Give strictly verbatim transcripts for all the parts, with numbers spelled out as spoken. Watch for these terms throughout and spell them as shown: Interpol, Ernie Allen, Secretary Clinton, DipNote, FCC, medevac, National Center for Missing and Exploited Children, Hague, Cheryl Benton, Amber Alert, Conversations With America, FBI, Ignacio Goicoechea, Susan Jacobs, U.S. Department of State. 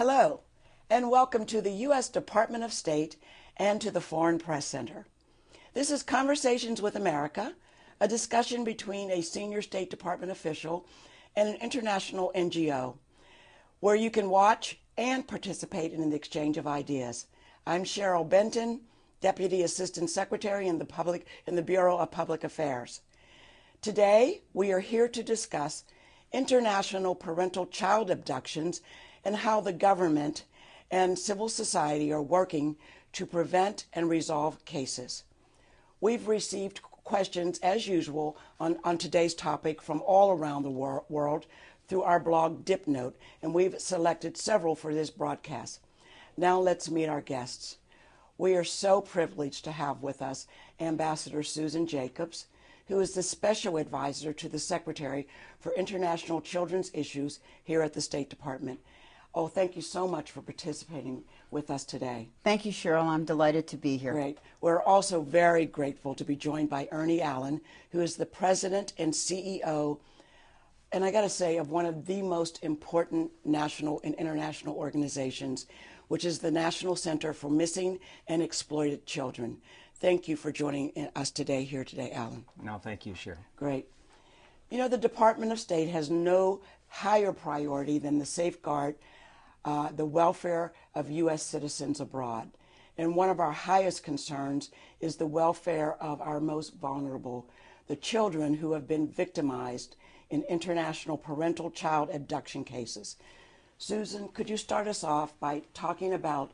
Hello, and welcome to the U S Department of State and to the Foreign Press Center. This is Conversations with America, a discussion between a senior State Department official and an international N G O, where you can watch and participate in the exchange of ideas. I'm Cheryl Benton, Deputy Assistant Secretary in the, Public, in the Bureau of Public Affairs. Today, we are here to discuss international parental child abductions and how the government and civil society are working to prevent and resolve cases. We've received questions, as usual, on, on today's topic from all around the wor- world through our blog, DipNote, and we've selected several for this broadcast. Now let's meet our guests. We are so privileged to have with us Ambassador Susan Jacobs, who is the Special Advisor to the Secretary for International Children's Issues here at the State Department. Oh, thank you so much for participating with us today. Thank you, Cheryl. I'm delighted to be here. Great. We're also very grateful to be joined by Ernie Allen, who is the President and C E O, and I got to say, of one of the most important national and international organizations, which is the National Center for Missing and Exploited Children. Thank you for joining us today here today, Allen. No, thank you, Cheryl. Great. You know, the Department of State has no higher priority than the safeguard Uh, the welfare of U S citizens abroad. And one of our highest concerns is the welfare of our most vulnerable, the children who have been victimized in international parental child abduction cases. Susan, could you start us off by talking about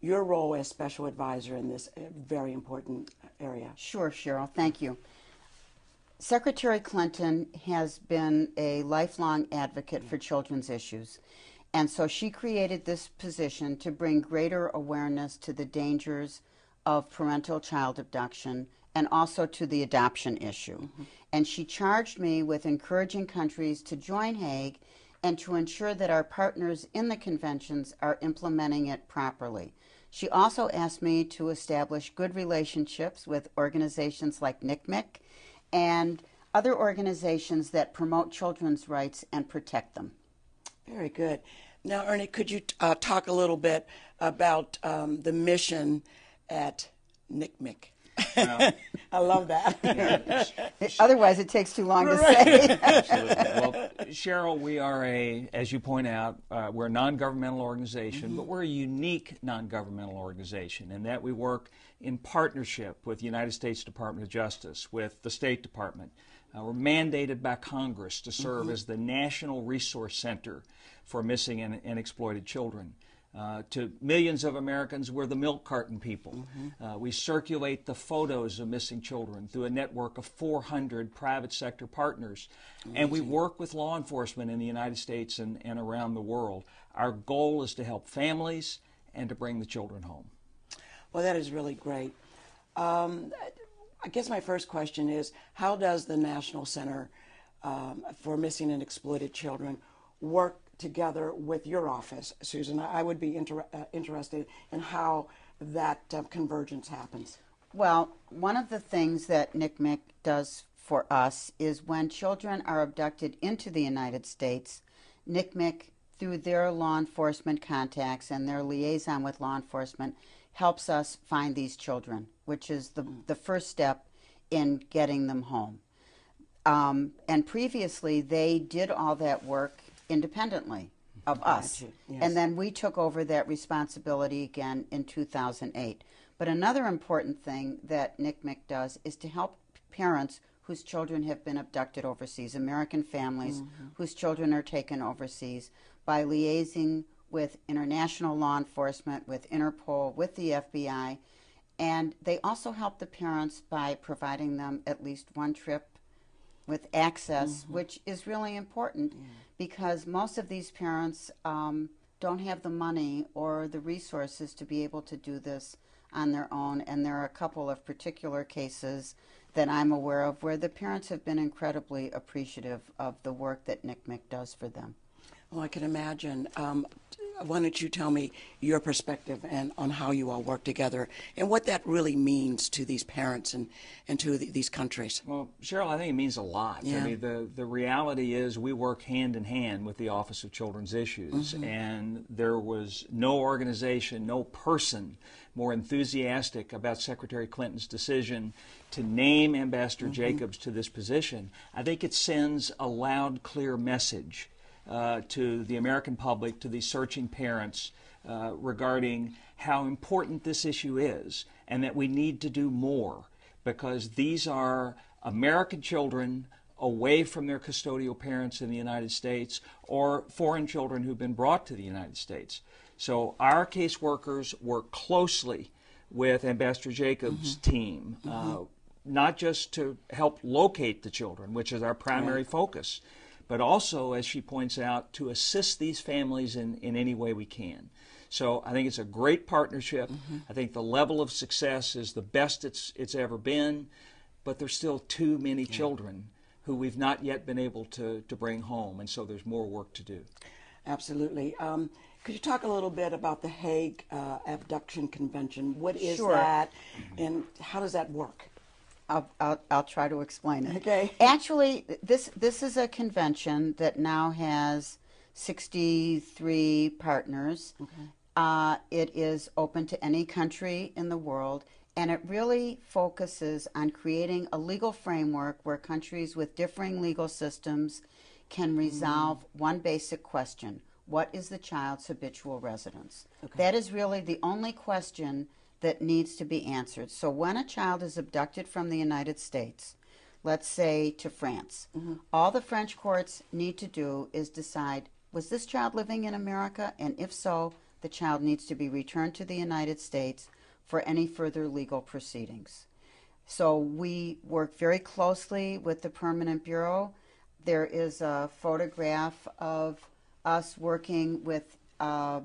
your role as special advisor in this very important area? Sure, Cheryl, thank you. Secretary Clinton has been a lifelong advocate for children's issues. And so she created this position to bring greater awareness to the dangers of parental child abduction and also to the adoption issue. Mm-hmm. And she charged me with encouraging countries to join Hague and to ensure that our partners in the conventions are implementing it properly. She also asked me to establish good relationships with organizations like N C M E C and other organizations that promote children's rights and protect them. Very good. Now, Ernie, could you uh, talk a little bit about um, the mission at N C M E C? Well, I love that. Yeah. Otherwise, it takes too long right. to say. Absolutely. Well, Cheryl, we are a, as you point out, uh, we're a non-governmental organization, mm-hmm. but we're a unique non-governmental organization in that we work in partnership with the United States Department of Justice, with the State Department. Uh, we're mandated by Congress to serve mm-hmm. as the National Resource Center for Missing and, and Exploited Children. Uh, to millions of Americans, we're the milk carton people. Mm-hmm. Uh, we circulate the photos of missing children through a network of four hundred private sector partners. Mm-hmm. And we work with law enforcement in the United States and, and around the world. Our goal is to help families and to bring the children home. Well, that is really great. Um, I guess my first question is, how does the National Center um, for Missing and Exploited Children work together with your office, Susan? I would be inter uh, interested in how that uh, convergence happens. Well, one of the things that N C M E C does for us is when children are abducted into the United States, N C M E C, through their law enforcement contacts and their liaison with law enforcement, helps us find these children, which is the, the first step in getting them home. Um, and previously, they did all that work independently of us. Yes. And then we took over that responsibility again in two thousand eight. But another important thing that N C M E C does is to help parents whose children have been abducted overseas, American families mm-hmm. whose children are taken overseas, by liaising with international law enforcement, with Interpol, with the F B I, and they also help the parents by providing them at least one trip with access, mm-hmm. which is really important yeah. because most of these parents um, don't have the money or the resources to be able to do this on their own, and there are a couple of particular cases that I'm aware of where the parents have been incredibly appreciative of the work that N C M E C does for them. Well, I can imagine. Um, why don't you tell me your perspective and on how you all work together and what that really means to these parents and, and to the, these countries? Well, Cheryl, I think it means a lot. Yeah. I mean, the, the reality is we work hand in hand with the Office of Children's Issues, mm-hmm. and there was no organization, no person more enthusiastic about Secretary Clinton's decision to name Ambassador mm-hmm. Jacobs to this position. I think it sends a loud, clear message Uh, to the American public, to these searching parents, uh, regarding how important this issue is and that we need to do more, because these are American children away from their custodial parents in the United States, or foreign children who've been brought to the United States. So our caseworkers work closely with Ambassador Jacobs' mm-hmm. team, uh, mm-hmm. not just to help locate the children, which is our primary right. focus, but also, as she points out, to assist these families in, in any way we can. So I think it's a great partnership. Mm-hmm. I think the level of success is the best it's, it's ever been, but there's still too many yeah. children who we've not yet been able to, to bring home, and so there's more work to do. Absolutely. Um, could you talk a little bit about the Hague uh, Abduction Convention? What is sure. that, mm-hmm. and how does that work? I'll, I'll, I'll try to explain it. Okay. Actually, this, this is a convention that now has sixty-three partners. Okay. Uh, it is open to any country in the world, and it really focuses on creating a legal framework where countries with differing legal systems can resolve mm. one basic question: what is the child's habitual residence? Okay. That is really the only question that needs to be answered. So when a child is abducted from the United States, let's say to France, mm-hmm. all the French courts need to do is decide, was this child living in America? And if so, the child needs to be returned to the United States for any further legal proceedings. So we work very closely with the Permanent Bureau. There is a photograph of us working with uh,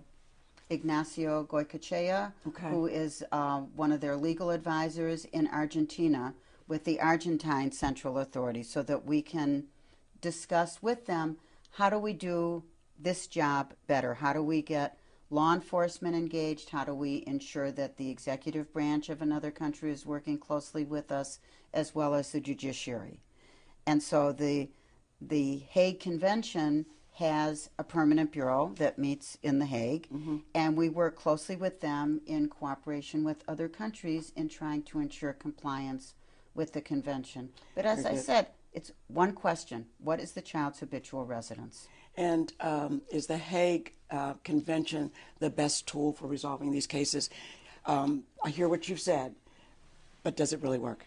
Ignacio Goicoechea, okay. who is uh, one of their legal advisors in Argentina with the Argentine Central Authority, so that we can discuss with them, how do we do this job better? How do we get law enforcement engaged? How do we ensure that the executive branch of another country is working closely with us, as well as the judiciary? And so the, the Hague Convention has a permanent bureau that meets in The Hague, mm-hmm. and we work closely with them in cooperation with other countries in trying to ensure compliance with the convention. But as Very I good. said, it's one question: what is the child's habitual residence? And um, is the Hague uh, Convention the best tool for resolving these cases? Um, I hear what you've said, but does it really work?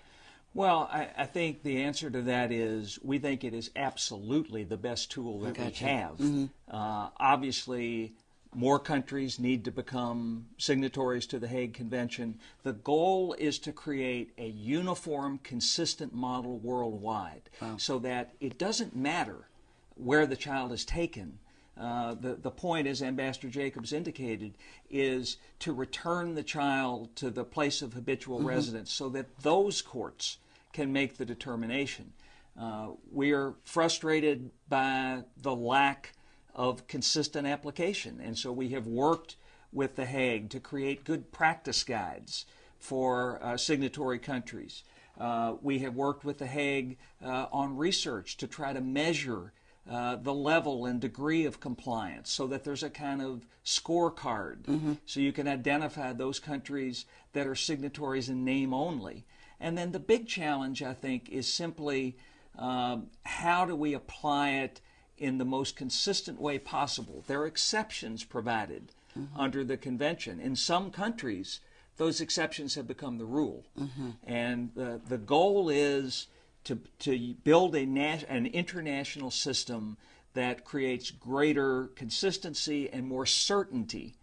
Well, I, I think the answer to that is we think it is absolutely the best tool that gotcha. we have. Mm-hmm. Uh, obviously, more countries need to become signatories to the Hague Convention. The goal is to create a uniform, consistent model worldwide, wow. so that it doesn't matter where the child is taken. Uh, the, the point, as Ambassador Jacobs indicated, is to return the child to the place of habitual mm-hmm. residence so that those courts can make the determination. Uh, we are frustrated by the lack of consistent application, and so we have worked with The Hague to create good practice guides for uh, signatory countries. Uh, we have worked with The Hague uh, on research to try to measure uh, the level and degree of compliance, so that there's a kind of scorecard, mm-hmm. so you can identify those countries that are signatories in name only. And then the big challenge, I think, is simply um, how do we apply it in the most consistent way possible? There are exceptions provided mm-hmm. under the convention. In some countries, those exceptions have become the rule. Mm-hmm. And uh, the goal is to, to build a nat- an international system that creates greater consistency and more certainty,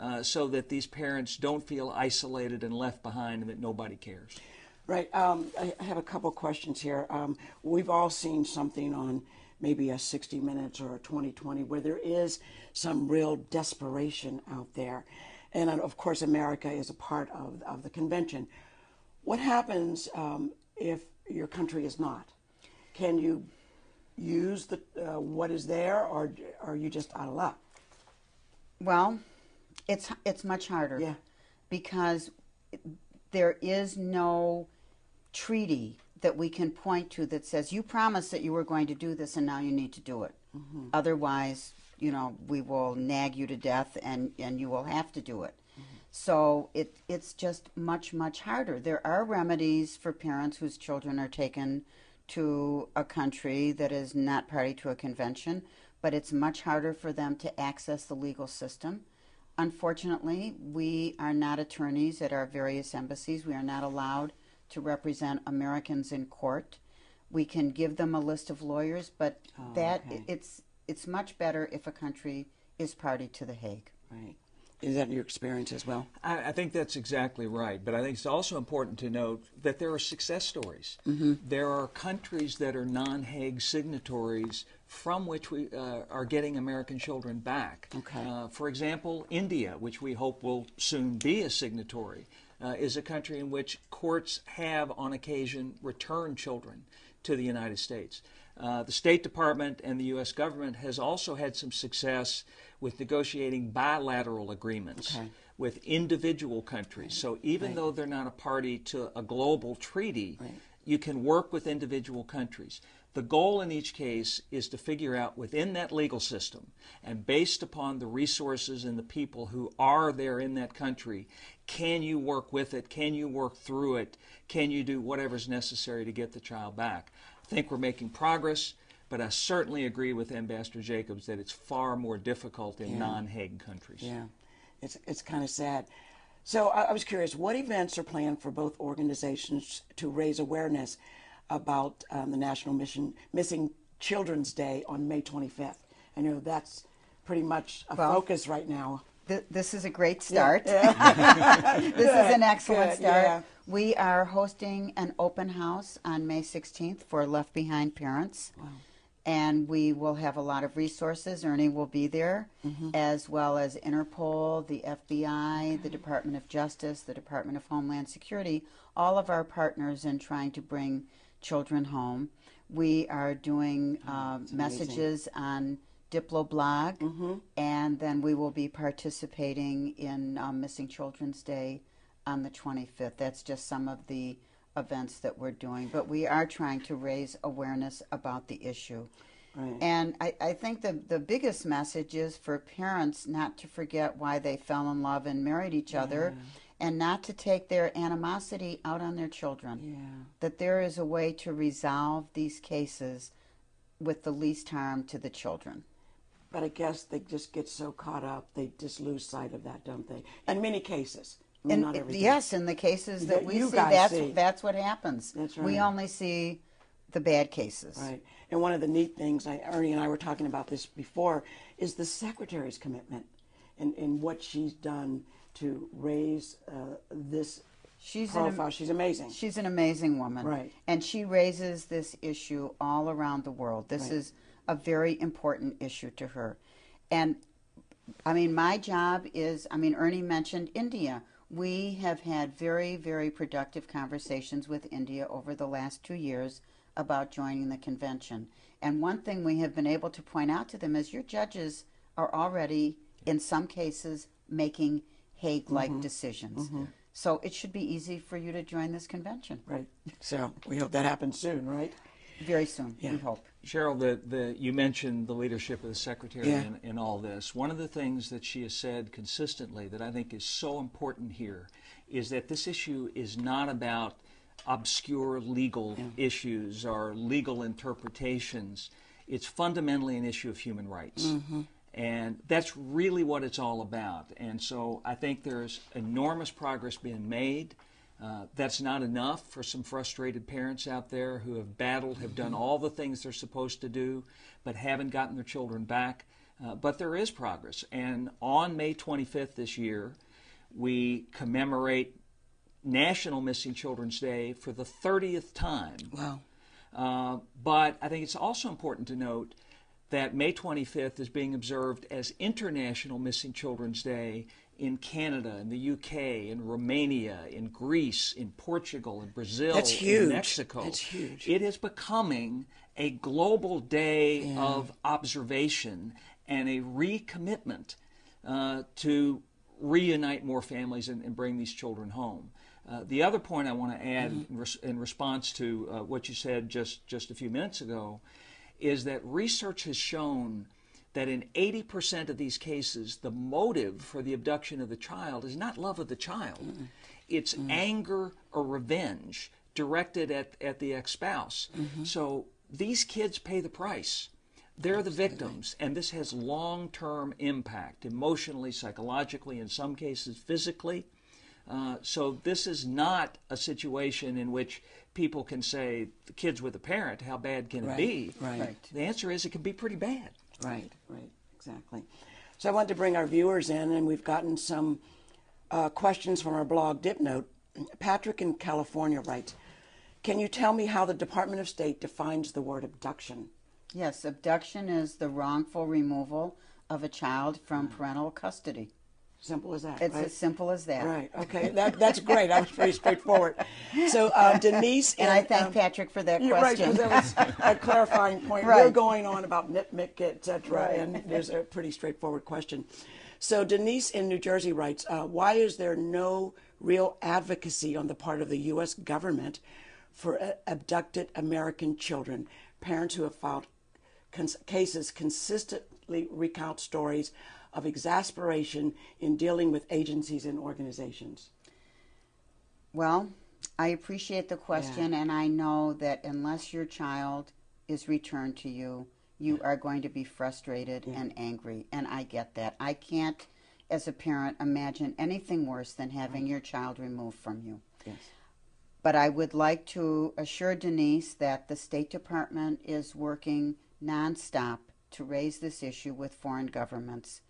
uh, so that these parents don't feel isolated and left behind and that nobody cares. Right. Um, I have a couple questions here. Um, we've all seen something on maybe a sixty minutes or a twenty twenty where there is some real desperation out there. And, of course, America is a part of, of the convention. What happens um, if your country is not? Can you use the, uh, what is there, or are you just out of luck? Well, it's it's much harder. Yeah. Because there is no treaty that we can point to that says, you promised that you were going to do this and now you need to do it. Mm-hmm. Otherwise, you know, we will nag you to death and, and you will have to do it. Mm-hmm. So it it's just much, much harder. There are remedies for parents whose children are taken to a country that is not party to a convention, but it's much harder for them to access the legal system. Unfortunately, we are not attorneys at our various embassies. We are not allowed to represent Americans in court. We can give them a list of lawyers, but oh, that okay. it's it's much better if a country is party to the Hague. Right. Is that your experience as well? I, I think that's exactly right, but I think it's also important to note that there are success stories. Mm-hmm. There are countries that are non-Hague signatories from which we uh, are getting American children back. Okay. Uh, for example, India, which we hope will soon be a signatory, uh, is a country in which courts have, on occasion, returned children to the United States. Uh, the State Department and the U S government has also had some success with negotiating bilateral agreements okay. with individual countries. Right. So even right. though they're not a party to a global treaty, right. you can work with individual countries. The goal in each case is to figure out within that legal system and based upon the resources and the people who are there in that country, can you work with it? Can you work through it? Can you do whatever's necessary to get the child back? I think we're making progress, but I certainly agree with Ambassador Jacobs that it's far more difficult in yeah. non-Hague countries. Yeah, it's, it's kind of sad. So I, I was curious, what events are planned for both organizations to raise awareness about um, the National Mission Missing Children's Day on May twenty-fifth? I know that's pretty much a well, focus right now. Th this is a great start. Yeah. Yeah. This Good. Is an excellent Good. Start. Yeah. We are hosting an open house on May sixteenth for Left Behind parents. Wow. And we will have a lot of resources. Ernie will be there, mm-hmm. as well as Interpol, the F B I, okay. the Department of Justice, the Department of Homeland Security, all of our partners in trying to bring children home. We are doing oh, uh, messages on Diplo blog, mm-hmm. and then we will be participating in um, Missing Children's Day on the twenty-fifth. That's just some of the events that we're doing, but we are trying to raise awareness about the issue. Right. And I, I think the, the biggest message is for parents not to forget why they fell in love and married each yeah. other, and not to take their animosity out on their children. Yeah. That there is a way to resolve these cases with the least harm to the children. But I guess they just get so caught up, they just lose sight of that, don't they? In many cases. In, Not yes, in the cases that, that we see, that's, see, that's what happens. That's right. We only see the bad cases. Right. And one of the neat things, I, Ernie and I were talking about this before, is the Secretary's commitment and, and what she's done to raise uh, this she's profile. An, she's amazing. She's an amazing woman. Right. And she raises this issue all around the world. This right. is a very important issue to her. And, I mean, my job is, I mean, Ernie mentioned India. We have had very, very productive conversations with India over the last two years about joining the convention. And one thing we have been able to point out to them is your judges are already, in some cases, making Hague-like mm-hmm. decisions. Mm-hmm. So it should be easy for you to join this convention. Right. So we hope that happens soon, right? Very soon, yeah. we hope. Cheryl, the, the, you mentioned the leadership of the Secretary yeah. in, in all this. One of the things that she has said consistently that I think is so important here is that this issue is not about obscure legal yeah. issues or legal interpretations. It's fundamentally an issue of human rights. Mm-hmm. And that's really what it's all about. And so I think there's enormous progress being made. Uh, that's not enough for some frustrated parents out there who have battled, have done all the things they're supposed to do, but haven't gotten their children back. Uh, but there is progress. And on May twenty-fifth this year, we commemorate National Missing Children's Day for the thirtieth time. Wow. Uh, but I think it's also important to note that May twenty-fifth is being observed as International Missing Children's Day in Canada, in the U K, in Romania, in Greece, in Portugal, in Brazil, That's huge. In Mexico. That's huge. It is becoming a global day yeah. of observation and a recommitment uh, to reunite more families and, and bring these children home. Uh, the other point I want to add mm-hmm. in, res- in response to uh, what you said just, just a few minutes ago is that research has shown that in eighty percent of these cases, the motive for the abduction of the child is not love of the child. Mm-hmm. It's mm-hmm. anger or revenge directed at, at the ex-spouse. Mm-hmm. So these kids pay the price. They're Absolutely. The victims, and this has long-term impact, emotionally, psychologically, in some cases physically. Uh, so this is not a situation in which people can say, the kid's with a parent, how bad can right. it be? Right. Right. The answer is it can be pretty bad. Right, right, exactly. So I want to bring our viewers in, and we've gotten some uh, questions from our blog, DipNote. Patrick in California writes, can you tell me how the Department of State defines the word abduction? Yes, abduction is the wrongful removal of a child from parental custody. Simple as that, It's right? as simple as that. Right, okay, that, that's great. That was pretty straightforward. So uh, Denise... And, and I thank um, Patrick for that you're question. Right, because that was a clarifying point. Right. We're going on about nitmic, et cetera, right. and there's a pretty straightforward question. So Denise in New Jersey writes, uh, why is there no real advocacy on the part of the U S government for uh, abducted American children? Parents who have filed cons- cases consistently recount stories of exasperation in dealing with agencies and organizations? Well, I appreciate the question, yeah. and I know that unless your child is returned to you, you yeah. are going to be frustrated yeah. and angry, and I get that. I can't, as a parent, imagine anything worse than having right. your child removed from you. Yes. But I would like to assure Denise that the State Department is working nonstop to raise this issue with foreign governments.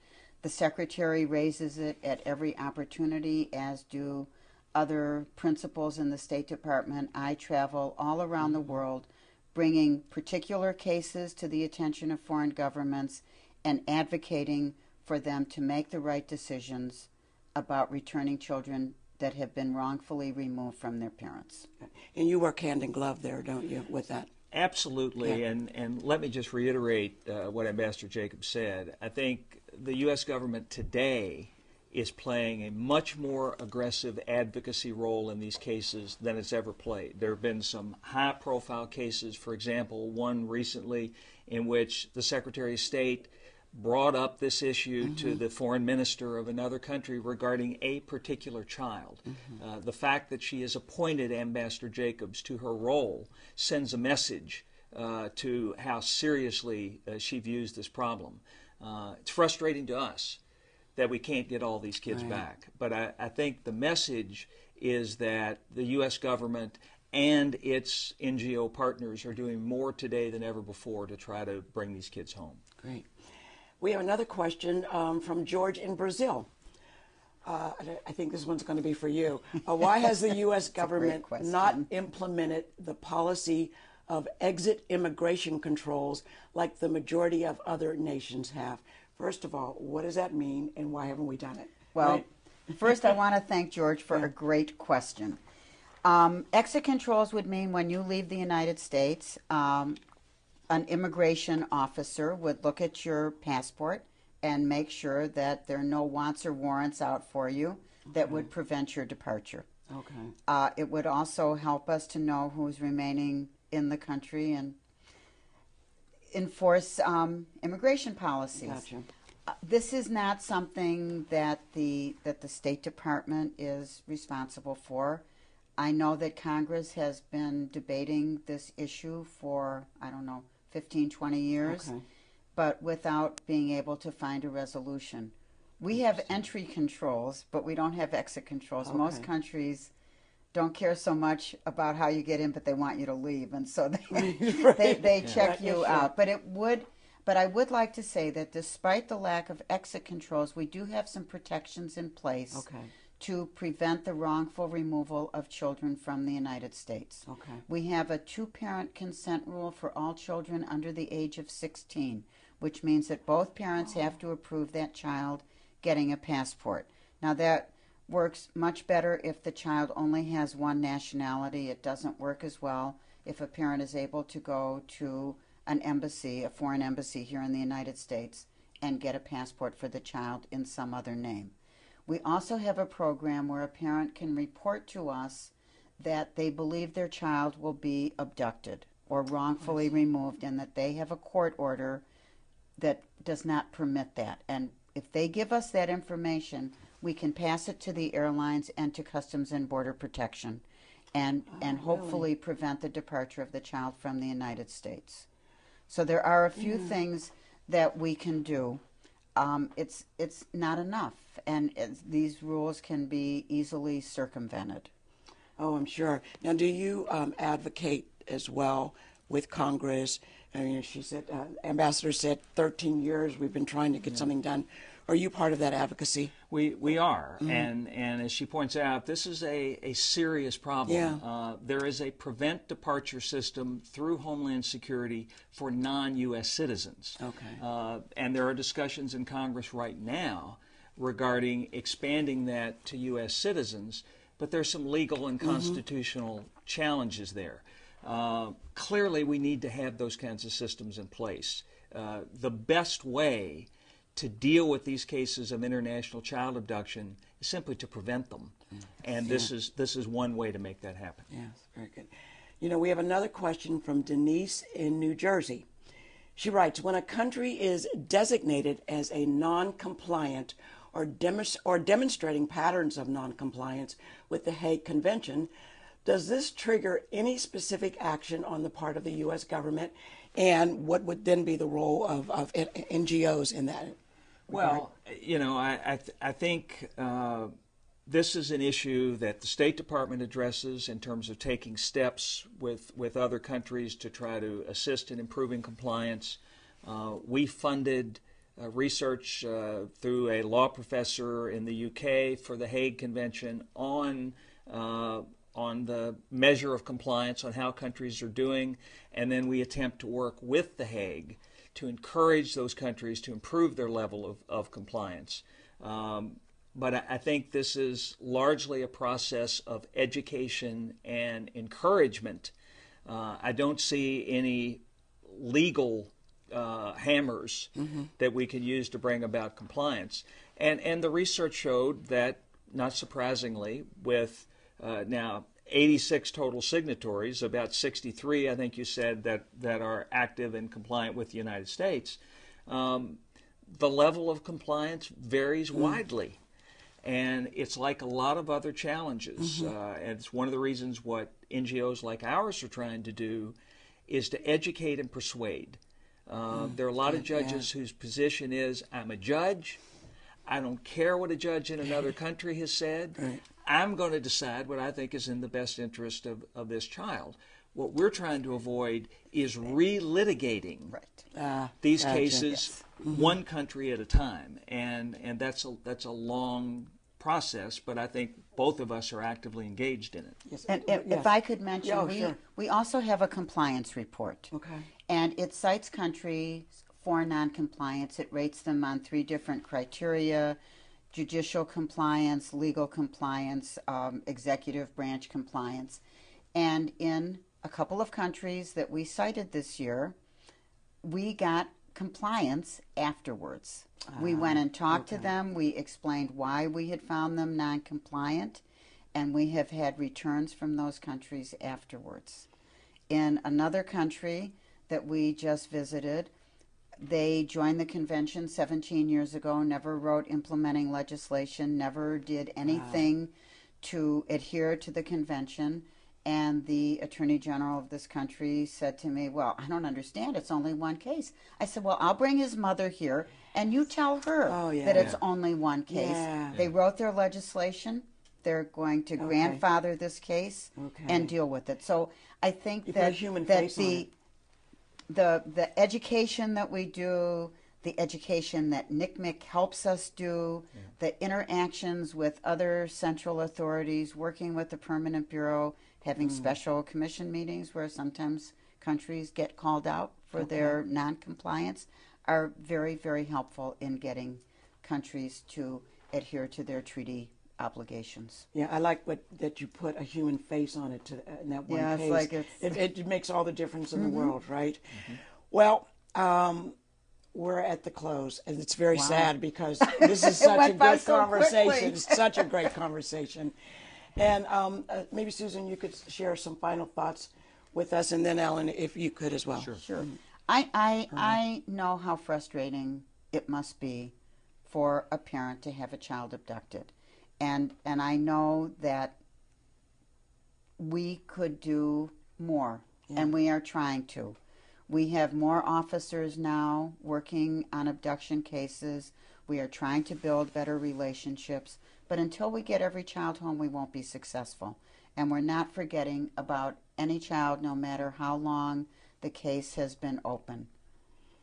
The Secretary raises it at every opportunity, as do other principals in the State Department. I travel all around the world bringing particular cases to the attention of foreign governments and advocating for them to make the right decisions about returning children that have been wrongfully removed from their parents. And you work hand in glove there, don't you, with that? Absolutely, yeah. and, and let me just reiterate uh, what Ambassador Jacobs said. I think the U S government today is playing a much more aggressive advocacy role in these cases than it's ever played. There have been some high-profile cases, for example, one recently in which the Secretary of State brought up this issue mm-hmm. to the foreign minister of another country regarding a particular child. Mm-hmm. Uh, the fact that she has appointed Ambassador Jacobs to her role sends a message uh, to how seriously uh, she views this problem. Uh, it's frustrating to us that we can't get all these kids right. back, but I, I think the message is that the U S government and its N G O partners are doing more today than ever before to try to bring these kids home. Great. We have another question um, from George in Brazil. Uh, I think this one's going to be for you. Uh, why has the U S government not implemented the policy of exit immigration controls like the majority of other nations have? First of all, what does that mean, and why haven't we done it? Well, right? First I want to thank George for yeah. a great question. Um, exit controls would mean when you leave the United States, um, an immigration officer would look at your passport and make sure that there are no wants or warrants out for you that okay. would prevent your departure. Okay. Uh, it would also help us to know who's remaining in the country and enforce um, immigration policies. Gotcha. Uh, this is not something that the that the State Department is responsible for. I know that Congress has been debating this issue for, I don't know, fifteen, twenty years, okay. but without being able to find a resolution. We have entry controls, but we don't have exit controls. Okay. Most countries don't care so much about how you get in, but they want you to leave, and so they right. they, they yeah. check you out. But it would, but I would like to say that despite the lack of exit controls, we do have some protections in place okay. to prevent the wrongful removal of children from the United States. Okay. We have a two-parent consent rule for all children under the age of sixteen, which means that both parents oh. have to approve that child getting a passport. Now that works much better if the child only has one nationality. It doesn't work as well if a parent is able to go to an embassy, a foreign embassy here in the United States, and get a passport for the child in some other name. We also have a program where a parent can report to us that they believe their child will be abducted or wrongfully removed and that they have a court order that does not permit that. And if they give us that information, we can pass it to the airlines and to Customs and Border Protection and, oh, and hopefully really? prevent the departure of the child from the United States. So there are a few yeah. things that we can do. Um, it's, it's not enough, and it's, these rules can be easily circumvented. Oh, I'm sure. Now, do you um, advocate as well with Congress? I mean, she said, uh, Ambassador said, thirteen years we've been trying to get yeah. something done. Are you part of that advocacy? We we are, mm-hmm. and and as she points out, this is a a serious problem. Yeah. Uh, there is a prevent departure system through Homeland Security for non U S citizens. Okay. Uh, and there are discussions in Congress right now regarding expanding that to U S citizens, but there's some legal and constitutional mm-hmm. challenges there. Uh, clearly, we need to have those kinds of systems in place. Uh, the best way to deal with these cases of international child abduction is simply to prevent them. Mm. And this yeah. is this is one way to make that happen. Yes, very good. You know, we have another question from Denise in New Jersey. She writes, when a country is designated as a non-compliant or, dem or demonstrating patterns of non-compliance with the Hague Convention, does this trigger any specific action on the part of the U S government? And what would then be the role of, of N G Os in that? Well, you know, I, I, th I think uh, this is an issue that the State Department addresses in terms of taking steps with, with other countries to try to assist in improving compliance. Uh, we funded uh, research uh, through a law professor in the U K for the Hague Convention on uh, on the measure of compliance, on how countries are doing, and then we attempt to work with The Hague to encourage those countries to improve their level of, of compliance. Um, but I, I think this is largely a process of education and encouragement. Uh, I don't see any legal uh, hammers mm-hmm. that we could use to bring about compliance. And, and the research showed that, not surprisingly, with Uh, now, eighty-six total signatories, about sixty-three, I think you said, that, that are active and compliant with the United States. Um, the level of compliance varies mm-hmm. widely, and it's like a lot of other challenges. Mm-hmm. uh, and it's one of the reasons what N G Os like ours are trying to do is to educate and persuade. Uh, mm-hmm. There are a lot of judges yeah. whose position is, I'm a judge, I don't care what a judge in another country has said. Right. I'm going to decide what I think is in the best interest of, of this child. What we're trying to avoid is relitigating right. uh, these gotcha. cases yes. one country at a time, and and that's a that's a long process. But I think both of us are actively engaged in it. Yes. And if, yes. if I could mention, yeah, oh, we sure. we also have a compliance report. Okay, and it cites countries for noncompliance. It rates them on three different criteria: judicial compliance, legal compliance, um, executive branch compliance. And in a couple of countries that we cited this year, we got compliance afterwards. Uh, we went and talked okay. to them. We explained why we had found them non-compliant, and we have had returns from those countries afterwards. In another country that we just visited, they joined the convention seventeen years ago, never wrote implementing legislation, never did anything wow. to adhere to the convention. And the Attorney General of this country said to me, well, I don't understand. It's only one case. I said, well, I'll bring his mother here, and you tell her oh, yeah. that it's yeah. only one case. Yeah. They wrote their legislation. They're going to okay. grandfather this case okay. and deal with it. So I think you that, human that the... The, the education that we do, the education that N C M E C helps us do, yeah. the interactions with other central authorities, working with the Permanent Bureau, having mm. special commission meetings where sometimes countries get called out for okay. their non-compliance, are very, very helpful in getting countries to adhere to their treaty obligations. Yeah, I like what that you put a human face on it to uh, in that one yeah, case. It's like it's... It, it makes all the difference in mm-hmm. the world, right? Mm-hmm. Well, um, we're at the close, and it's very wow. sad because this is such a good so conversation. It's such a great conversation. And um, uh, maybe, Susan, you could share some final thoughts with us, and then, Allen, if you could as well. Sure. sure. I, I, I know how frustrating it must be for a parent to have a child abducted. And, and I know that we could do more, yeah. and we are trying to. We have more officers now working on abduction cases. We are trying to build better relationships. But until we get every child home, we won't be successful. And we're not forgetting about any child, no matter how long the case has been open.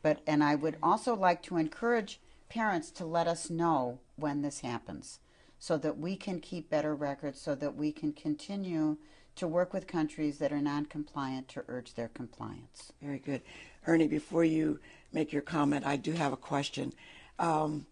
But, and I would also like to encourage parents to let us know when this happens so that we can keep better records, so that we can continue to work with countries that are non-compliant to urge their compliance. Very good. Ernie, before you make your comment, I do have a question. Um,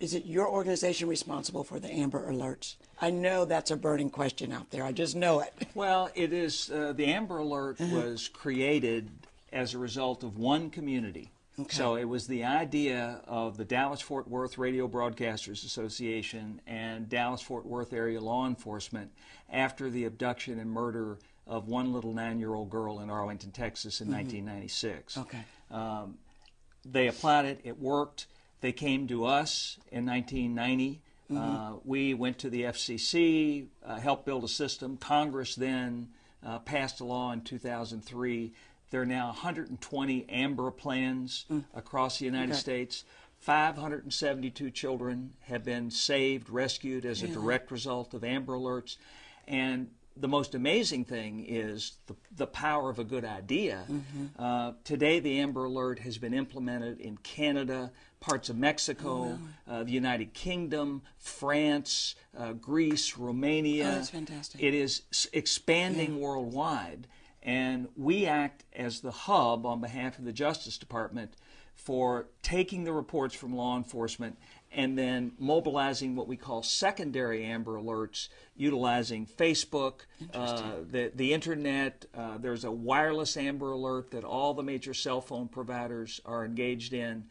is it your organization responsible for the Amber Alerts? I know that's a burning question out there. I just know it. Well, it is. Uh, the Amber Alert was created as a result of one community. Okay. So it was the idea of the Dallas-Fort Worth Radio Broadcasters Association and Dallas-Fort Worth area law enforcement after the abduction and murder of one little nine-year-old girl in Arlington, Texas in mm-hmm. nineteen ninety-six. Okay. Um, they applied it. It worked. They came to us in nineteen ninety. Mm-hmm. uh, we went to the F C C, uh, helped build a system. Congress then uh, passed a law in two thousand three. There are now one hundred twenty AMBER plans mm. across the United okay. States. five hundred seventy-two children have been saved, rescued as a yeah. direct result of AMBER Alerts. And the most amazing thing is the, the power of a good idea. Mm-hmm. uh, today, the AMBER Alert has been implemented in Canada, parts of Mexico, oh, wow. uh, the United Kingdom, France, uh, Greece, Romania. Oh, that's fantastic. It is expanding yeah. worldwide. And we act as the hub on behalf of the Justice Department for taking the reports from law enforcement and then mobilizing what we call secondary Amber Alerts, utilizing Facebook, uh, the, the Internet. Uh, there's a wireless Amber Alert that all the major cell phone providers are engaged in.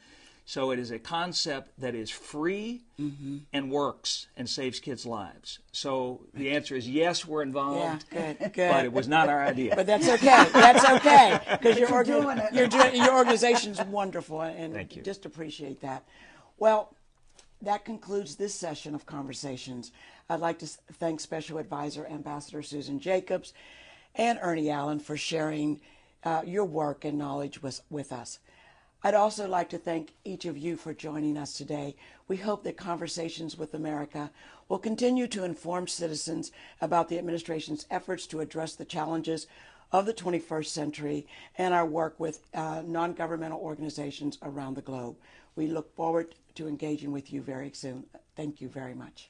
So it is a concept that is free mm-hmm. and works and saves kids' lives. So the answer is yes, we're involved, yeah, good, good. But it was not our idea. But that's okay. That's okay. Because your, orga your, your organization's wonderful, and Thank you. Just appreciate that. Well, that concludes this session of Conversations. I'd like to thank Special Advisor Ambassador Susan Jacobs and Ernie Allen for sharing uh, your work and knowledge with, with us. I'd also like to thank each of you for joining us today. We hope that Conversations with America will continue to inform citizens about the administration's efforts to address the challenges of the twenty-first century and our work with uh, non-governmental organizations around the globe. We look forward to engaging with you very soon. Thank you very much.